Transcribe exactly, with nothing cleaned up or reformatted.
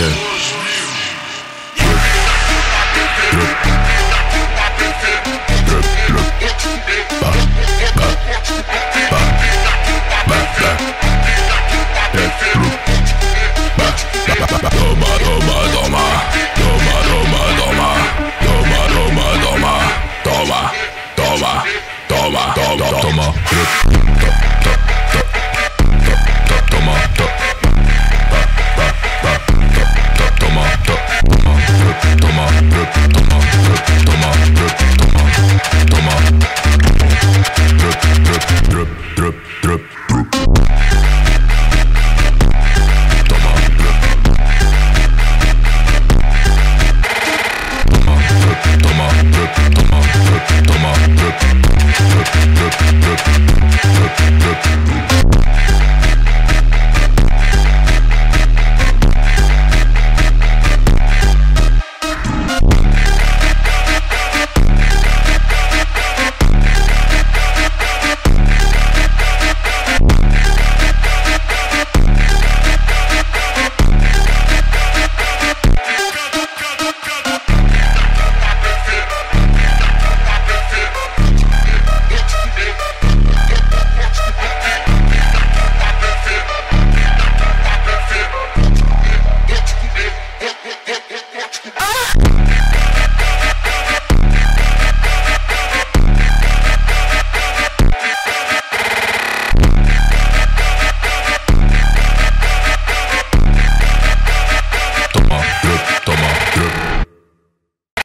Yeah.